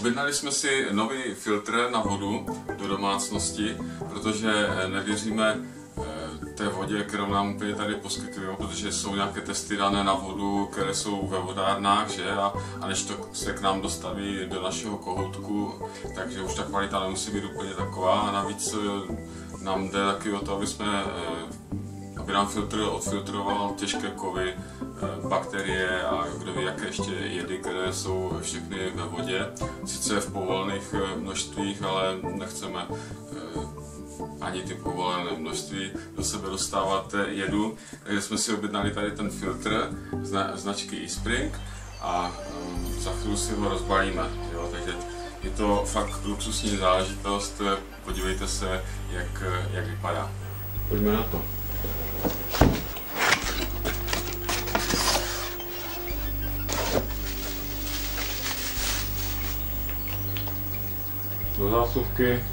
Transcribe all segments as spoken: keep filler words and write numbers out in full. Objednali jsme si nový filtr na vodu do domácnosti, protože nevěříme té vodě, kterou nám úplně tady poskytují, protože jsou nějaké testy dané na vodu, které jsou ve vodárnách, že? A, a než to se k nám dostaví do našeho kohoutku, takže už ta kvalita nemusí být úplně taková. A navíc nám jde taky o to, aby jsme aby nám filtr odfiltroval těžké kovy, bakterie a kdo ví, jaké ještě jedy, které jsou všechny ve vodě. Sice v povolených množstvích, ale nechceme ani ty povolené množství do sebe dostávat jedu. Takže jsme si objednali tady ten filtr zna, značky eSpring a um, za chvíli si ho rozbalíme. Jo? Takže je to fakt luxusní záležitost, podívejte se, jak, jak vypadá. Pojďme na to. Do zásuvky.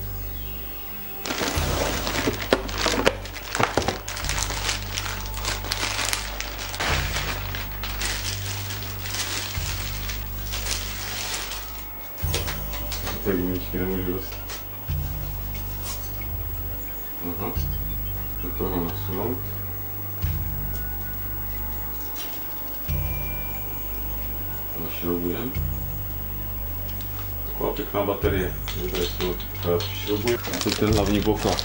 Tak vůničky nemůžu dostat. Aha, do toho nasunout. Zašroubujeme. Taková pěkná baterie. Tady jsou takové šroubuji. To je ten hlavní poklad.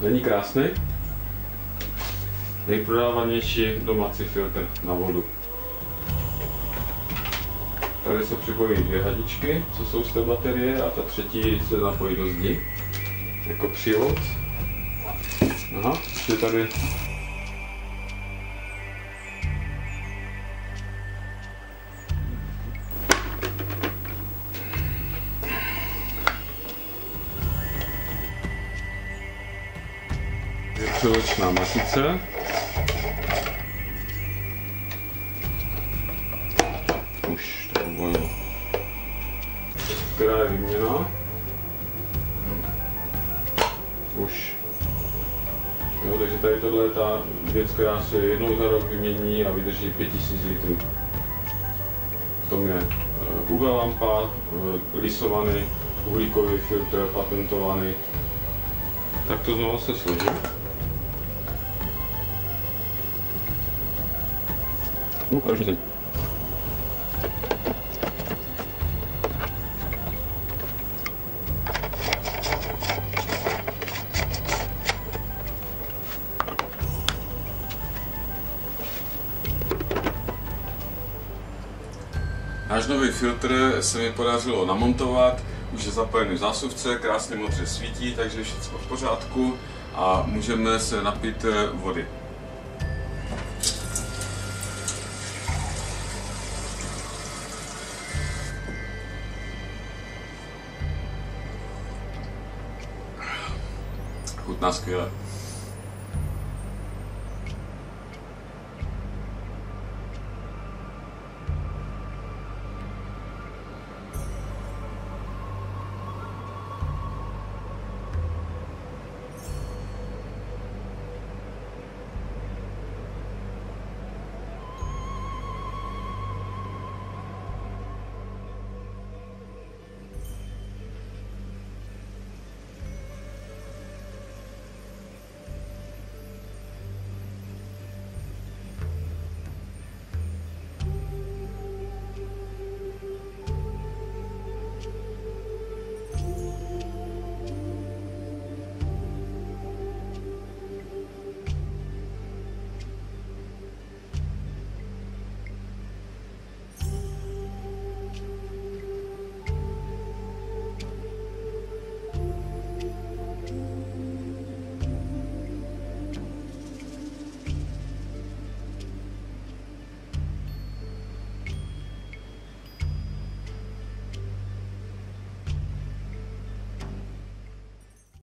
Není krásný? Nejprodávanější domácí filtr na vodu. Tady se připojí dvě hadičky, co jsou z té baterie, a ta třetí se napojí do zdi jako přívod. Aha, ještě tady je přiločná masice. Už to bylo. Která je vyměná. Už. Jo, takže tady tohle je ta věc, která se jednou za rok vymění a vydrží pět tisíc litrů. V tom je U V lampa, lisovaný, uhlíkový filtr, patentovaný. Tak to znovu se složí. No, každý. Náš nový filtr se mi podařilo namontovat, už je zapojený v zásuvce, krásně modře svítí, takže všechno v pořádku a můžeme se napít vody. Chutná skvěle.